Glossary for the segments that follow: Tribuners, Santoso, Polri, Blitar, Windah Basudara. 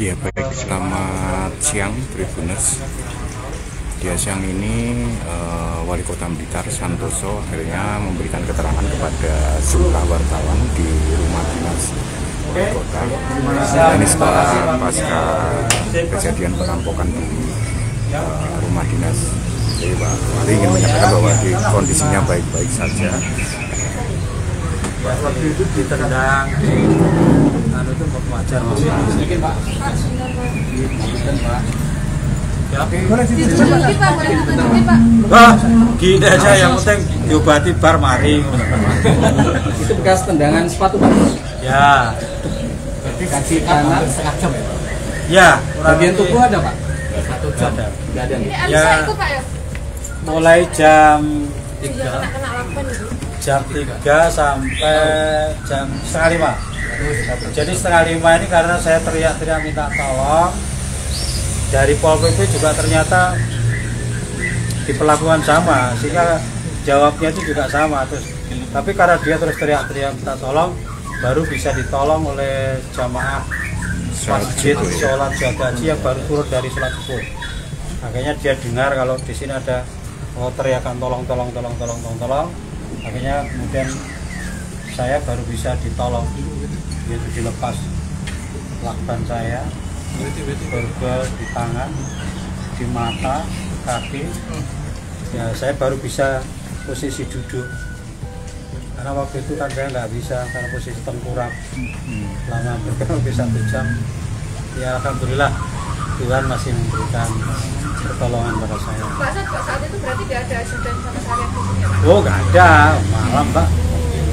Ya baik, selamat siang Tribuners. Dia siang ini Wali Kota Blitar Santoso akhirnya memberikan keterangan kepada sejumlah wartawan di rumah dinas Wali Kota. Ini setelah pasca kejadian perampokan di rumah dinas. Jadi Pak Wali ingin menyatakan bahwa di kondisinya baik-baik saja. Waktu itu ditendang, itu wajar sedikit Pak. Gini aja yang penting diobati bar mari. Itu bekas tendangan sepatu Pak. Ya. Berarti kaki kanan setengah jam ya Pak. Ya, bagian tubuh ada Pak. Satu jam ada. Enggak ada. Ya. Mulai jam 3. Jam 3 sampai jam setengah 5. Jadi setengah 5 ini karena saya teriak-teriak minta tolong. Dari Polri juga ternyata di pelabuhan sama, sehingga jawabnya itu juga sama terus. Tapi karena dia terus teriak-teriak minta tolong, baru bisa ditolong oleh jamaah masjid sholat jagaji yang baru turun dari sholat subuh. Akhirnya dia dengar kalau di sini ada teriakan tolong. Akhirnya kemudian saya baru bisa ditolong, yaitu dilepas lakban saya, berbel di tangan, di mata, kaki. Ya saya baru bisa posisi duduk, karena waktu itu kan saya nggak bisa karena posisi tengkurap lama, hampir 1 jam. Ya alhamdulillah Tuhan masih memberikan pertolongan pada saya. Pak saat itu berarti tidak ada ajudan sama sekali yang disini ya Pak? Oh nggak ada, malam Pak,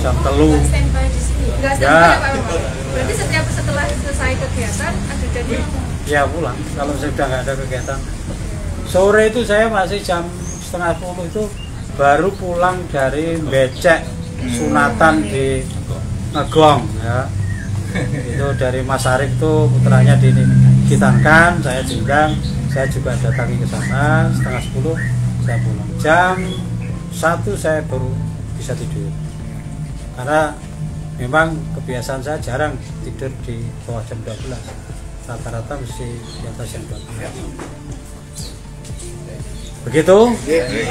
jam 3. Nggak standby di sini? Nggak standby ya Pak? Berarti setiap setelah selesai kegiatan ajudannya? Ya pulang, kalau sudah nggak ada kegiatan. Sore itu saya masih jam 9:30 itu baru pulang dari becek sunatan di Ngegong ya. Itu dari Mas Arif tuh putranya dikitankan, saya diundang, saya juga datangi ke sana. Setengah 10 saya pulang, jam 1 saya baru bisa tidur, karena memang kebiasaan saya jarang tidur di bawah jam 12, rata-rata mesti di atas jam 12. Begitu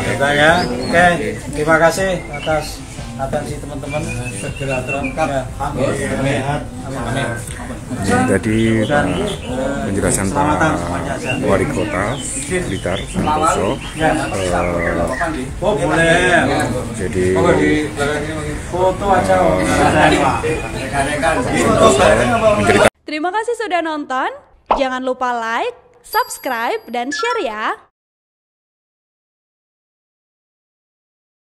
ceritanya. Oke, terima kasih atas atensi teman-teman, segera terangkat. Jadi penjelasan Pak Wali Kota Blitar Santoso. Jadi terima kasih sudah nonton. Jangan lupa like, subscribe, dan share ya.